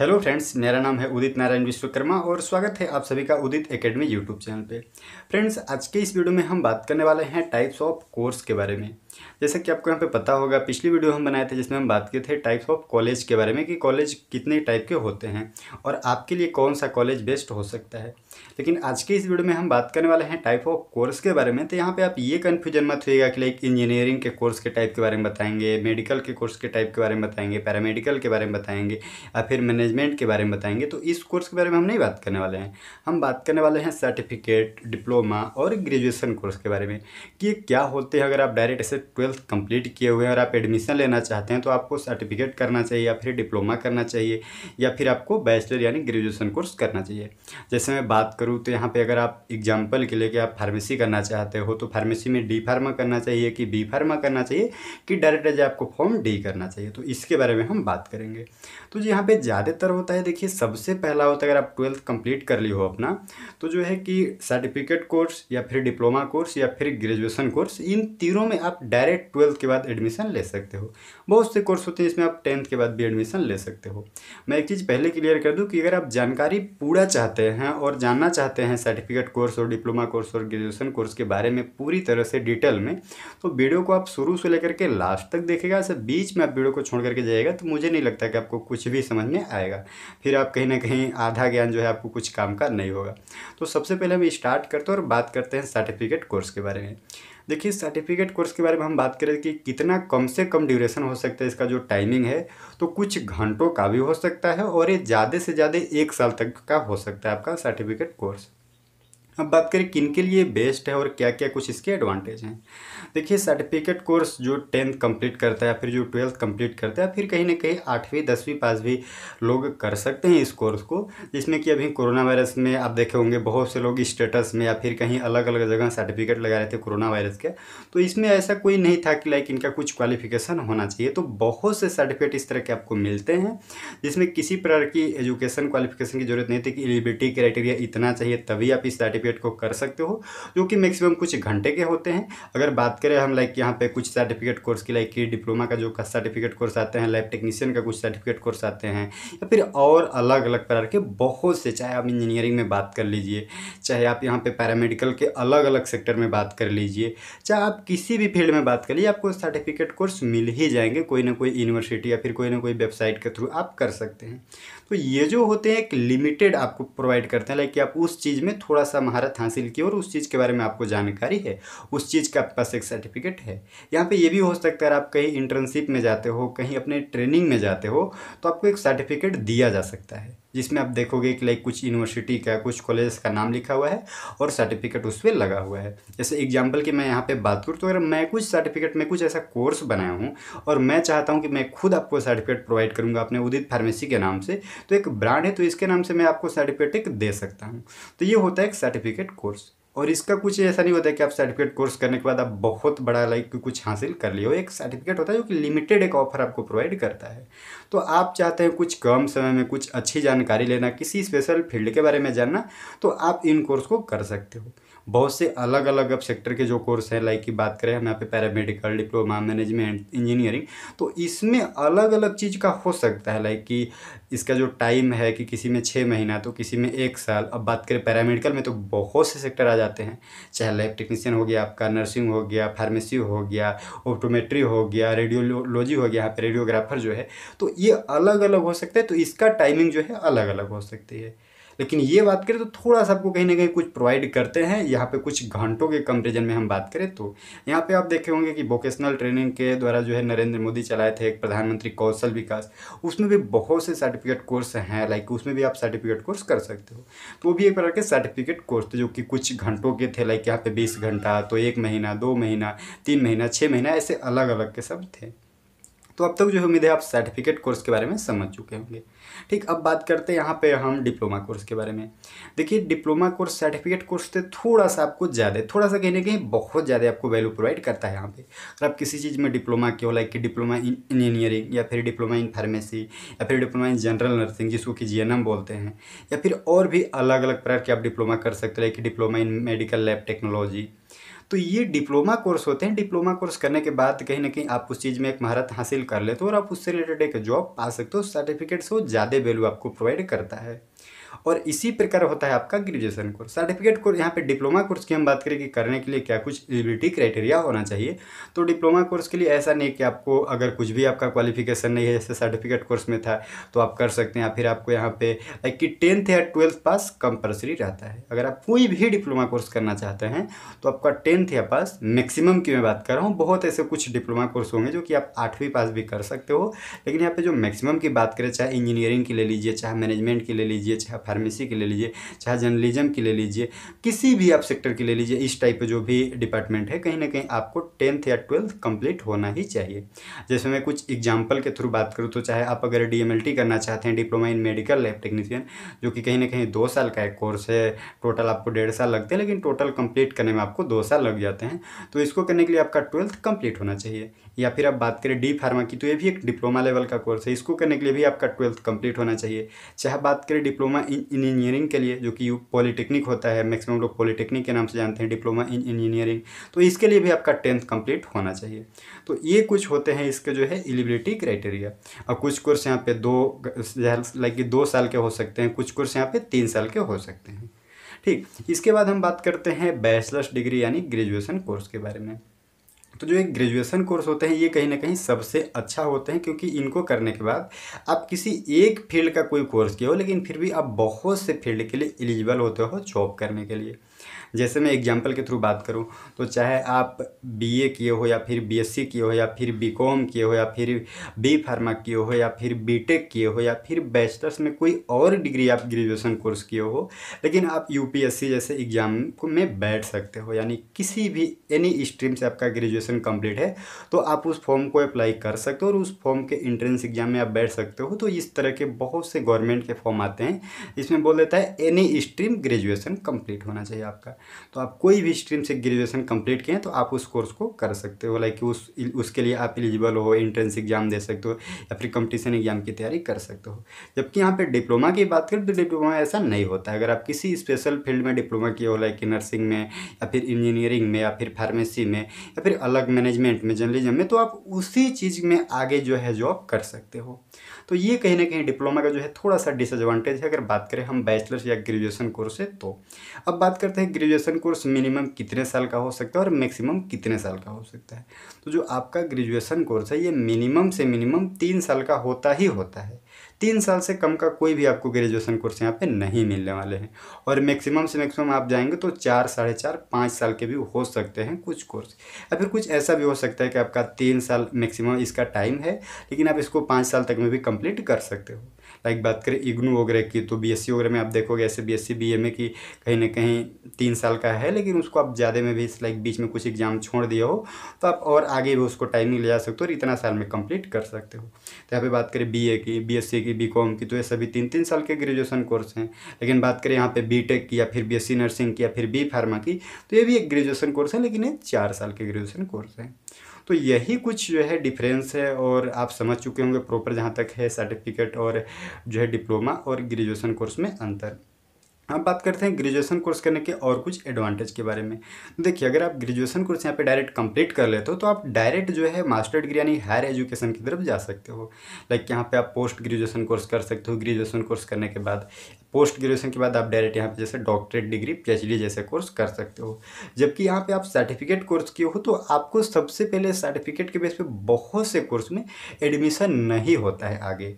Hello friends, मेरा नाम है उदित नारायण विश्वकर्मा और स्वागत है आप सभी का उदित एकेडमी यूट्यूब चैनल पे। फ्रेंड्स, आज के इस वीडियो में हम बात करने वाले हैं टाइप्स ऑफ कोर्स के बारे में। जैसा कि आपको यहाँ पे पता होगा, पिछली वीडियो हम बनाए थे जिसमें हम बात किए थे टाइप्स ऑफ कॉलेज के बारे में कि कॉलेज कितने टाइप के होते हैं और आपके लिए कौन सा कॉलेज बेस्ट हो सकता है। लेकिन आज के इस वीडियो में हम बात करने वाले हैं टाइप ऑफ कोर्स के बारे में। तो यहाँ पे आप ये कन्फ्यूजन मत होइएगा कि लाइक इंजीनियरिंग के कोर्स के टाइप के बारे में बताएंगे, मेडिकल के कोर्स के टाइप के बारे में बताएंगे, पैरामेडिकल के बारे में बताएंगे या फिर मैनेजमेंट के बारे में बताएंगे। तो इस कोर्स के बारे में हम नहीं बात करने वाले हैं। हम बात करने वाले हैं सर्टिफिकेट, डिप्लोमा और ग्रेजुएशन कोर्स के बारे में कि ये क्या होते हैं। अगर आप डायरेक्ट ऐसे 12th कंप्लीट किए हुए हैं और आप एडमिशन लेना चाहते हैं तो आपको सर्टिफिकेट करना चाहिए या फिर डिप्लोमा करना चाहिए या फिर आपको बैचलर यानी ग्रेजुएशन कोर्स करना चाहिए। जैसे मैं बात करूँ तो यहाँ पे अगर आप एग्जाम्पल के लिए कि आप फार्मेसी करना चाहते हो तो फार्मेसी में डी फार्मा करना चाहिए कि बी फार्मा करना चाहिए कि डायरेक्ट एज आपको फॉर्म डी करना चाहिए। तो इसके बारे में हम बात करेंगे। तो जो यहाँ पर ज़्यादातर होता है, देखिए सबसे पहला होता है अगर आप 12th कंप्लीट कर ली हो अपना तो जो है कि सर्टिफिकेट कोर्स या फिर डिप्लोमा कोर्स या फिर ग्रेजुएशन कोर्स, इन तीनों में आप डायरेक्ट 12th के बाद एडमिशन ले सकते हो। बहुत से कोर्स होते हैं जिसमें आप 10th के बाद भी एडमिशन ले सकते हो। मैं एक चीज़ पहले क्लियर कर दूं कि अगर आप जानकारी पूरा चाहते हैं और जानना चाहते हैं सर्टिफिकेट कोर्स और डिप्लोमा कोर्स और ग्रेजुएशन कोर्स के बारे में पूरी तरह से डिटेल में, तो वीडियो को आप शुरू से लेकर के लास्ट तक देखेगा। ऐसे बीच में आप वीडियो को छोड़ करके जाएगा तो मुझे नहीं लगता कि आपको कुछ भी समझ में आएगा। फिर आप कहीं ना कहीं आधा ज्ञान जो है आपको कुछ काम का नहीं होगा। तो सबसे पहले हम स्टार्ट करते हैं और बात करते हैं सर्टिफिकेट कोर्स के बारे में। देखिए सर्टिफिकेट कोर्स के बारे में हम बात करें कि कितना कम से कम ड्यूरेशन हो सकता है, इसका जो टाइमिंग है तो कुछ घंटों का भी हो सकता है और ये ज़्यादा से ज़्यादा 1 साल तक का हो सकता है आपका सर्टिफिकेट कोर्स। अब बात करें किन के लिए बेस्ट है और क्या क्या कुछ इसके एडवांटेज हैं। देखिए सर्टिफिकेट कोर्स जो 10th कंप्लीट करता है या फिर जो 12th कंप्लीट करता है फिर कहीं ना कहीं 8वीं 10वीं पास भी लोग कर सकते हैं इस कोर्स को, जिसमें कि अभी कोरोना वायरस में आप देखे होंगे बहुत से लोग स्टेटस में या फिर कहीं अलग अलग जगह सर्टिफिकेट लगा रहे थे कोरोना वायरस के। तो इसमें ऐसा कोई नहीं था कि लाइक इनका कुछ क्वालिफिकेशन होना चाहिए। तो बहुत से सर्टिफिकेट इस तरह के आपको मिलते हैं जिसमें किसी प्रकार की एजुकेशन क्वालिफिकेशन की जरूरत नहीं थी कि एलिजिबिलिटी क्राइटेरिया इतना चाहिए तभी आप इस सर्टिफिकेट को कर सकते हो, जो कि मैक्सिमम कुछ घंटे के होते हैं। अगर बात करें हम लाइक यहाँ पे कुछ सर्टिफिकेट कोर्स की लाइक डिप्लोमा का जो सर्टिफिकेट कोर्स आते हैं, लैब टेक्नीशियन का कुछ सर्टिफिकेट कोर्स आते हैं या फिर और अलग अलग प्रकार के बहुत से, चाहे आप इंजीनियरिंग में बात कर लीजिए, चाहे आप यहाँ पे पैरामेडिकल के अलग अलग सेक्टर में बात कर लीजिए, चाहे आप किसी भी फील्ड में बात कर लीजिए, आपको सर्टिफिकेट कोर्स मिल ही जाएंगे कोई ना कोई यूनिवर्सिटी या फिर कोई ना कोई वेबसाइट के थ्रू आप कर सकते हैं। तो ये जो होते हैं एक लिमिटेड आपको प्रोवाइड करते हैं लाइक कि आप उस चीज़ में थोड़ा सा महारत हासिल की और उस चीज़ के बारे में आपको जानकारी है, उस चीज़ का आपके पास एक सर्टिफिकेट है। यहाँ पे ये भी हो सकता है आप कहीं इंटर्नशिप में जाते हो, कहीं अपने ट्रेनिंग में जाते हो तो आपको एक सर्टिफिकेट दिया जा सकता है जिसमें आप देखोगे कि लाइक कुछ यूनिवर्सिटी का कुछ कॉलेज का नाम लिखा हुआ है और सर्टिफिकेट उस पर लगा हुआ है। जैसे एग्जांपल की मैं यहाँ पे बात करूँ तो अगर मैं कुछ सर्टिफिकेट में कुछ ऐसा कोर्स बनाया हूँ और मैं चाहता हूँ कि मैं खुद आपको सर्टिफिकेट प्रोवाइड करूँगा अपने उदित फार्मेसी के नाम से, तो एक ब्रांड है तो इसके नाम से मैं आपको सर्टिफिकेट दे सकता हूँ। तो ये होता है एक सर्टिफिकेट कोर्स। और इसका कुछ ऐसा नहीं होता है कि आप सर्टिफिकेट कोर्स करने के बाद आप बहुत बड़ा लाइक कुछ हासिल कर लिए हो। एक सर्टिफिकेट होता है जो कि लिमिटेड एक ऑफर आपको प्रोवाइड करता है। तो आप चाहते हैं कुछ कम समय में कुछ अच्छी जानकारी लेना, किसी स्पेशल फील्ड के बारे में जानना, तो आप इन कोर्स को कर सकते हो। बहुत से अलग अलग अब सेक्टर के जो कोर्स हैं लाइक की बात करें हम यहाँ पे पैरामेडिकल, डिप्लोमा, मैनेजमेंट, इंजीनियरिंग, तो इसमें अलग अलग चीज़ का हो सकता है लाइक कि इसका जो टाइम है कि किसी में 6 महीना तो किसी में 1 साल। अब बात करें पैरामेडिकल में तो बहुत से सेक्टर आ जाते हैं, चाहे लैब टेक्नीशियन हो गया आपका, नर्सिंग हो गया, फार्मेसी हो गया, ऑप्टोमेट्री हो गया, रेडियोलॉजी हो गया, यहाँ पर रेडियोग्राफर जो है, तो ये अलग अलग हो सकता है। तो इसका टाइमिंग जो है अलग अलग हो सकती है। लेकिन ये बात करें तो थोड़ा सा आपको कहीं ना कहीं कुछ प्रोवाइड करते हैं यहाँ पे कुछ घंटों के कंपेरिजन में हम बात करें तो। यहाँ पे आप देखे होंगे कि वोकेशनल ट्रेनिंग के द्वारा जो है नरेंद्र मोदी चलाए थे एक प्रधानमंत्री कौशल विकास, उसमें भी बहुत से सर्टिफिकेट कोर्स हैं लाइक उसमें भी आप सर्टिफिकेट कोर्स कर सकते हो। तो वो भी एक प्रकार के सर्टिफिकेट कोर्स थे जो कि कुछ घंटों के थे लाइक यहाँ पर 20 घंटा तो 1 महीना 2 महीना 3 महीना 6 महीना ऐसे अलग अलग के सब थे। तो अब तक जो उम्मीद है आप सर्टिफिकेट कोर्स के बारे में समझ चुके होंगे। ठीक, अब बात करते हैं यहाँ पे हम डिप्लोमा कोर्स के बारे में। देखिए डिप्लोमा कोर्स सर्टिफिकेट कोर्स से थोड़ा सा आपको ज़्यादा, थोड़ा सा कहीं ना कहीं बहुत ज़्यादा आपको वैल्यू प्रोवाइड करता है। यहाँ पे अगर आप किसी चीज़ में डिप्लोमा के हो लाइक कि डिप्लोमा इन इंजीनियरिंग या फिर डिप्लोमा इन फार्मेसी या फिर डिप्लोमा इन जनरल नर्सिंग जिसको कि GNM बोलते हैं, या फिर और भी अलग अलग प्रकार के आप डिप्लोमा कर सकते हो लाइक कि diploma in medical lab technology, तो ये डिप्लोमा कोर्स होते हैं। डिप्लोमा कोर्स करने के बाद कहीं ना कहीं आप उस चीज़ में एक महारत हासिल कर लेते हो और आप उससे रिलेटेड एक जॉब पा सकते हो। सर्टिफिकेट से ज़्यादा वैल्यू आपको प्रोवाइड करता है। और इसी प्रकार होता है आपका ग्रेजुएशन कोर्स। सर्टिफिकेट कोर्स, यहाँ पे डिप्लोमा कोर्स की हम बात करें कि करने के लिए क्या कुछ एलिजिबिलिटी क्राइटेरिया होना चाहिए। तो डिप्लोमा कोर्स के लिए ऐसा नहीं कि आपको अगर कुछ भी आपका क्वालिफिकेशन नहीं है, जैसे सर्टिफिकेट कोर्स में था तो आप कर सकते हैं। फिर आपको यहाँ पे लाइक कि 10th या 12th पास कंपल्सरी रहता है। अगर आप कोई भी डिप्लोमा कोर्स करना चाहते हैं तो आपका 10th या पास मैक्सिमम की मैं बात कर रहा हूँ। बहुत ऐसे कुछ डिप्लोमा कोर्स होंगे जो कि आप 8वीं पास भी कर सकते हो, लेकिन यहाँ पर जो मैक्सिमम की बात करें, चाहे इंजीनियरिंग की ले लीजिए, चाहे मैनेजमेंट की ले लीजिए, चाहे फार्मेसी के ले लीजिए, चाहे जर्नलिज्म के ले लीजिए, किसी भी आप सेक्टर के ले लीजिए, इस टाइप के जो भी डिपार्टमेंट है, कहीं ना कहीं आपको 10th या 12th कंप्लीट होना ही चाहिए। जैसे मैं कुछ एग्जांपल के थ्रू बात करूँ तो चाहे आप अगर डीएमएलटी करना चाहते हैं, diploma in medical lab technician, जो कि कहीं ना कहीं 2 साल का एक कोर्स है, टोटल आपको 1.5 साल लगते हैं, लेकिन टोटल कंप्लीट करने में आपको 2 साल लग जाते हैं। तो इसको करने के लिए आपका 12th कंप्लीट होना चाहिए। या फिर आप बात करें डी फार्मा की, तो ये भी एक डिप्लोमा लेवल का कोर्स है, इसको करने के लिए भी आपका 12th कंप्लीट होना चाहिए। चाहे बात करें डिप्लोमा इन इंजीनियरिंग के लिए, जो कि पॉलिटेक्निक होता है, मैक्सिमम लोग पॉलिटेक्निक के नाम से जानते हैं, डिप्लोमा इन इंजीनियरिंग, तो इसके लिए भी आपका 10th कंप्लीट होना चाहिए। तो ये कुछ होते हैं इसके जो है एलिजिबिलिटी क्राइटेरिया। और कुछ कोर्स यहाँ पे 2 साल के हो सकते हैं, कुछ कोर्स यहाँ पे 3 साल के हो सकते हैं। ठीक, इसके बाद हम बात करते हैं बैचलर्स डिग्री यानी ग्रेजुएशन कोर्स के बारे में। तो जो एक ग्रेजुएशन कोर्स होते हैं ये कहीं ना कहीं सबसे अच्छा होते हैं, क्योंकि इनको करने के बाद आप किसी एक फील्ड का कोई कोर्स किया हो, लेकिन फिर भी आप बहुत से फील्ड के लिए एलिजिबल होते हो जॉब करने के लिए। जैसे मैं एग्जांपल के थ्रू बात करूं तो चाहे आप बीए किए हो, या फिर बीएससी किए हो, या फिर बीकॉम किए हो, या फिर बी फार्मा किए हो, या फिर बीटेक किए हो, या फिर बैचलर्स में कोई और डिग्री आप ग्रेजुएशन कोर्स किए हो, लेकिन आप यूपीएससी जैसे एग्ज़ाम में बैठ सकते हो, यानी किसी भी एनी स्ट्रीम से आपका ग्रेजुएशन कंप्लीट है तो आप उस फॉर्म को अप्लाई कर सकते हो और उस फॉर्म के एंट्रेंस एग्ज़ाम में आप बैठ सकते हो। तो इस तरह के बहुत से गवर्नमेंट के फॉर्म आते हैं, इसमें बोल देता है एनी स्ट्रीम ग्रेजुएशन कंप्लीट होना चाहिए आपका। तो आप कोई भी स्ट्रीम से ग्रेजुएशन कंप्लीट किए हैं तो आप उस कोर्स को कर सकते हो, लाइक उसके लिए आप एलिजिबल हो, एंट्रेंस एग्जाम दे सकते हो या फिर कंपटीशन एग्जाम की तैयारी कर सकते हो। जबकि यहाँ पे डिप्लोमा की बात करें तो डिप्लोमा ऐसा नहीं होता है। अगर आप किसी स्पेशल फील्ड में डिप्लोमा किए हो, लाइक नर्सिंग में, या फिर इंजीनियरिंग में, या फिर फार्मेसी में, या फिर अलग मैनेजमेंट में, जर्नलिज्म में, तो आप उसी चीज़ में आगे जो है जॉब कर सकते हो। तो ये कहीं ना कहीं डिप्लोमा का जो है थोड़ा सा डिसएडवांटेज है अगर बात करें हम बैचलर्स या ग्रेजुएशन कोर्स से। तो अब बात करते हैं ग्रेजुएशन कोर्स मिनिमम कितने साल का हो सकता है और मैक्सिमम कितने साल का हो सकता है। तो जो आपका ग्रेजुएशन कोर्स है ये मिनिमम से मिनिमम 3 साल का होता ही होता है। 3 साल से कम का कोई भी आपको ग्रेजुएशन कोर्स यहाँ पे नहीं मिलने वाले हैं। और मैक्सिमम से मैक्सिमम आप जाएंगे तो 4, साढ़े 4, 5 साल के भी हो सकते हैं कुछ कोर्स। या फिर कुछ ऐसा भी हो सकता है कि आपका 3 साल मैक्सिमम इसका टाइम है, लेकिन आप इसको 5 साल तक में भी कंप्लीट कर सकते हो। लाइक बात करें इग्नू वगैरह की, तो बीएससी वगैरह में आप देखोगे ऐसे बीएससी बीएमए की कहीं ना कहीं 3 साल का है, लेकिन उसको आप ज़्यादा में भी लाइक बीच में कुछ एग्जाम छोड़ दिया हो तो आप और आगे भी उसको टाइमिंग ले जा सकते हो और इतना साल में कंप्लीट कर सकते हो। तो यहाँ पे बात करें बीए की, बीएससी की, बीकॉम की, तो ये सभी 3-3 साल के ग्रेजुएशन कोर्स हैं। लेकिन बात करें यहाँ पर बीटेक की, या फिर बीएससी नर्सिंग की, या फिर बी फार्मा की, तो ये भी एक ग्रेजुएशन कोर्स है, लेकिन ये 4 साल के ग्रेजुएशन कोर्स हैं। तो यही कुछ जो है डिफरेंस है और आप समझ चुके होंगे प्रॉपर जहाँ तक है सर्टिफिकेट और जो है डिप्लोमा और ग्रेजुएशन कोर्स में अंतर। अब बात करते हैं ग्रेजुएशन कोर्स करने के और कुछ एडवांटेज के बारे में। देखिए, अगर आप ग्रेजुएशन कोर्स यहाँ पे डायरेक्ट कंप्लीट कर लेते हो तो आप डायरेक्ट जो है मास्टर डिग्री यानी हायर एजुकेशन की तरफ जा सकते हो। लाइक यहाँ पे आप पोस्ट ग्रेजुएशन कोर्स कर सकते हो। ग्रेजुएशन कोर्स करने के बाद, पोस्ट ग्रेजुएशन के बाद आप डायरेक्ट यहाँ पे जैसे डॉक्टरेट डिग्री, पीएचडी जैसे कोर्स कर सकते हो। जबकि यहाँ पे आप सर्टिफिकेट कोर्स किए हो तो आपको सबसे पहले सर्टिफिकेट के बेस पे बहुत से कोर्स में एडमिशन नहीं होता है आगे।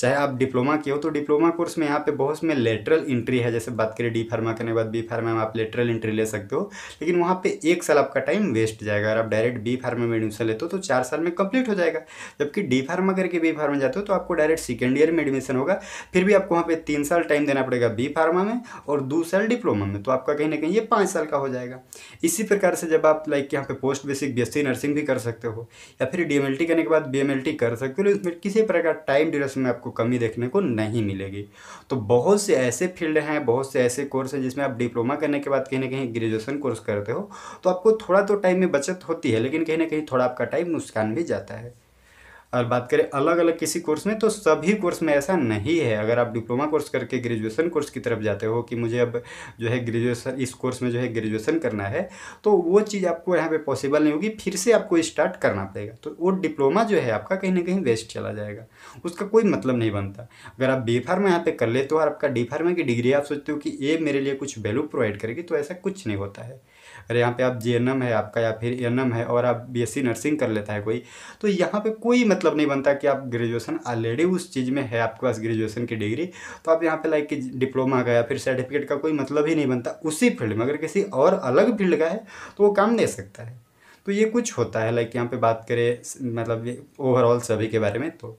चाहे आप डिप्लोमा किए हो तो डिप्लोमा कोर्स में यहाँ पे बहुत में लेटरल एंट्री है। जैसे बात करें डी फार्मा करने के बाद बी फार्मा में आप लेटरल एंट्री ले सकते हो, लेकिन वहाँ पे 1 साल आपका टाइम वेस्ट जाएगा। अगर आप डायरेक्ट बी फार्मा में एडमिशन लेते हो तो 4 साल में कंप्लीट हो जाएगा। जबकि डी फार्मा करके बी फार्मा में जाते हो तो आपको डायरेक्ट सेकेंड ईयर में एडमिशन होगा, फिर भी आपको वहाँ पर 3 साल टाइम देना पड़ेगा बी फार्मा में और 2 साल डिप्लोमा में, तो आपका कहीं ना कहीं ये 5 साल का हो जाएगा। इसी प्रकार से जब आप लाइक यहाँ पे पोस्ट बेसिक बीएससी नर्सिंग भी कर सकते हो या फिर डीएमएलटी करने के बाद बीएमएलटी कर सकते हो, इसमें किसी प्रकार टाइम ड्यूरेशन में आपको कमी देखने को नहीं मिलेगी। तो बहुत से ऐसे फील्ड हैं, बहुत से ऐसे कोर्स हैं जिसमें आप डिप्लोमा करने के बाद कहीं ना कहीं ग्रेजुएशन कोर्स करते हो तो आपको थोड़ा तो टाइम में बचत होती है, लेकिन कहीं ना कहीं थोड़ा आपका टाइम नुकसान भी जाता है। और बात करें अलग अलग किसी कोर्स में, तो सभी कोर्स में ऐसा नहीं है। अगर आप डिप्लोमा कोर्स करके ग्रेजुएशन कोर्स की तरफ जाते हो कि मुझे अब जो है ग्रेजुएशन इस कोर्स में जो है ग्रेजुएशन करना है, तो वो चीज़ आपको यहाँ पे पॉसिबल नहीं होगी, फिर से आपको स्टार्ट करना पड़ेगा। तो वो डिप्लोमा जो है आपका कहीं ना कहीं वेस्ट चला जाएगा, उसका कोई मतलब नहीं बनता। अगर आप बी फार्मा यहाँ पर कर लेते हो और आपका डी फार्मा की डिग्री आप सोचते हो कि ये मेरे लिए कुछ वैल्यू प्रोवाइड करेगी, तो ऐसा कुछ नहीं होता है। अरे यहाँ पे आप JNM है आपका या फिर NM है और आप BSc नर्सिंग कर लेता है कोई, तो यहाँ पे कोई मतलब नहीं बनता कि आप ग्रेजुएशन ऑलरेडी उस चीज़ में है, आपके पास ग्रेजुएशन की डिग्री, तो आप यहाँ पे लाइक डिप्लोमा का या फिर सर्टिफिकेट का कोई मतलब ही नहीं बनता उसी फील्ड में। अगर किसी और अलग फील्ड का है तो वो काम दे सकता है। तो ये कुछ होता है लाइक यहाँ पर बात करें मतलब ओवरऑल सभी के बारे में। तो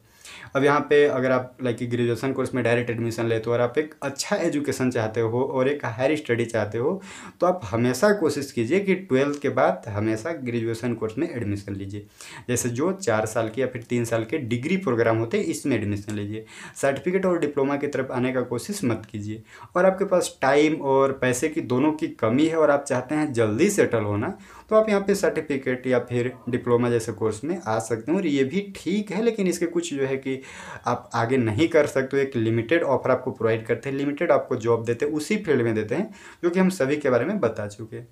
अब यहाँ पे अगर आप लाइक ग्रेजुएशन कोर्स में डायरेक्ट एडमिशन लेते हो और आप एक अच्छा एजुकेशन चाहते हो और एक हायर स्टडी चाहते हो, तो आप हमेशा कोशिश कीजिए कि 12th के बाद हमेशा ग्रेजुएशन कोर्स में एडमिशन लीजिए। जैसे जो 4 साल के या फिर 3 साल के डिग्री प्रोग्राम होते हैं, इसमें एडमिशन लीजिए। सर्टिफिकेट और डिप्लोमा की तरफ आने का कोशिश मत कीजिए। और आपके पास टाइम और पैसे की दोनों की कमी है और आप चाहते हैं जल्दी सेटल होना, तो आप यहाँ पे सर्टिफिकेट या फिर डिप्लोमा जैसे कोर्स में आ सकते हो। और ये भी ठीक है, लेकिन इसके कुछ जो है कि आप आगे नहीं कर सकते हो। एक लिमिटेड ऑफर आपको प्रोवाइड करते हैं, लिमिटेड आपको जॉब देते हैं, उसी फील्ड में देते हैं जो कि हम सभी के बारे में बता चुके हैं।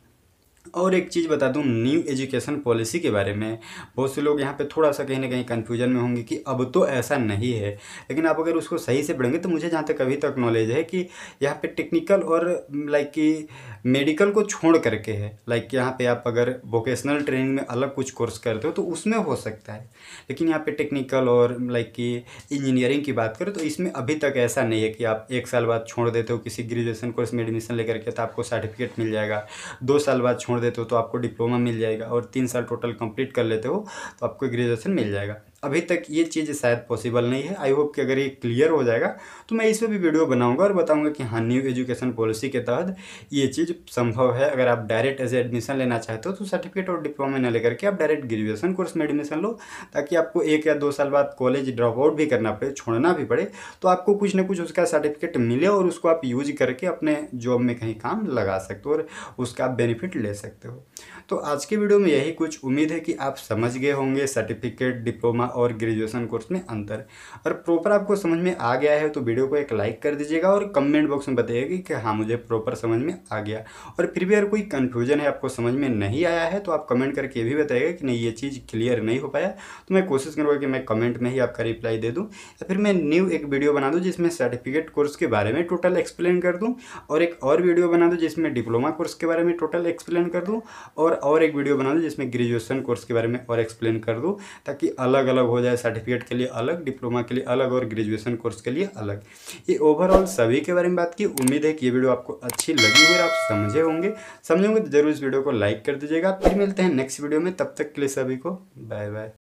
और एक चीज़ बता दूं न्यू एजुकेशन पॉलिसी के बारे में, बहुत से लोग यहाँ पे थोड़ा सा कहीं ना कहीं कन्फ्यूजन में होंगे कि अब तो ऐसा नहीं है, लेकिन आप अगर उसको सही से पढ़ेंगे तो मुझे जहाँ तक अभी तक नॉलेज है कि यहाँ पे टेक्निकल और लाइक कि मेडिकल को छोड़ करके है। लाइक कि यहाँ पे आप अगर वोकेशनल ट्रेनिंग में अलग कुछ कोर्स करते हो तो उसमें हो सकता है, लेकिन यहाँ पर टेक्निकल और लाइक कि इंजीनियरिंग की बात करें तो इसमें अभी तक ऐसा नहीं है कि आप 1 साल बाद छोड़ देते हो किसी ग्रेजुएशन कोर्स में एडमिशन लेकर के तो आपको सर्टिफिकेट मिल जाएगा, 2 साल बाद छोड़ देते हो तो आपको डिप्लोमा मिल जाएगा और 3 साल टोटल कंप्लीट कर लेते हो तो आपको ग्रेजुएशन मिल जाएगा। अभी तक ये चीज़ शायद पॉसिबल नहीं है। आई होप कि अगर ये क्लियर हो जाएगा तो मैं इस पर भी वीडियो बनाऊंगा और बताऊंगा कि हाँ न्यू एजुकेशन पॉलिसी के तहत ये चीज़ संभव है। अगर आप डायरेक्ट एज एडमिशन लेना चाहते हो तो सर्टिफिकेट और डिप्लोमा न लेकर के आप डायरेक्ट ग्रेजुएशन कोर्स में एडमिशन लो, ताकि आपको 1 या 2 साल बाद कॉलेज ड्रॉप आउट भी करना पड़े, छोड़ना भी पड़े, तो आपको कुछ ना कुछ उसका सर्टिफिकेट मिले और उसको आप यूज करके अपने जॉब में कहीं काम लगा सकते हो और उसका आप बेनिफिट ले सकते हो। तो आज के वीडियो में यही कुछ, उम्मीद है कि आप समझ गए होंगे सर्टिफिकेट, डिप्लोमा और ग्रेजुएशन कोर्स में अंतर, और प्रॉपर आपको समझ में आ गया है तो वीडियो को एक लाइक कर दीजिएगा और कमेंट बॉक्स में बताइएगा कि हाँ मुझे प्रॉपर समझ में आ गया। और फिर भी अगर कोई कन्फ्यूजन है, आपको समझ में नहीं आया है, तो आप कमेंट करके भी बताइएगा कि नहीं ये चीज़ क्लियर नहीं हो पाया, तो मैं कोशिश करूँगा कि मैं कमेंट में ही आपका रिप्लाई दे दूँ, या फिर मैं न्यू एक वीडियो बना दूँ जिसमें सर्टिफिकेट कोर्स के बारे में टोटल एक्सप्लेन कर दूँ, और एक और वीडियो बना दूँ जिसमें डिप्लोमा कोर्स के बारे में टोटल एक्सप्लेन कर दूँ, और एक वीडियो बना दूँ जिसमें ग्रेजुएशन कोर्स के बारे में और एक्सप्लेन कर दूँ, ताकि अलग अलग हो जाए, सर्टिफिकेट के लिए अलग, डिप्लोमा के लिए अलग और ग्रेजुएशन कोर्स के लिए अलग। ये ओवरऑल सभी के बारे में बात की। उम्मीद है कि ये वीडियो आपको अच्छी लगी हुई और आप समझे होंगे तो जरूर इस वीडियो को लाइक कर दीजिएगा। फिर मिलते हैं नेक्स्ट वीडियो में, तब तक के लिए सभी को बाय बाय।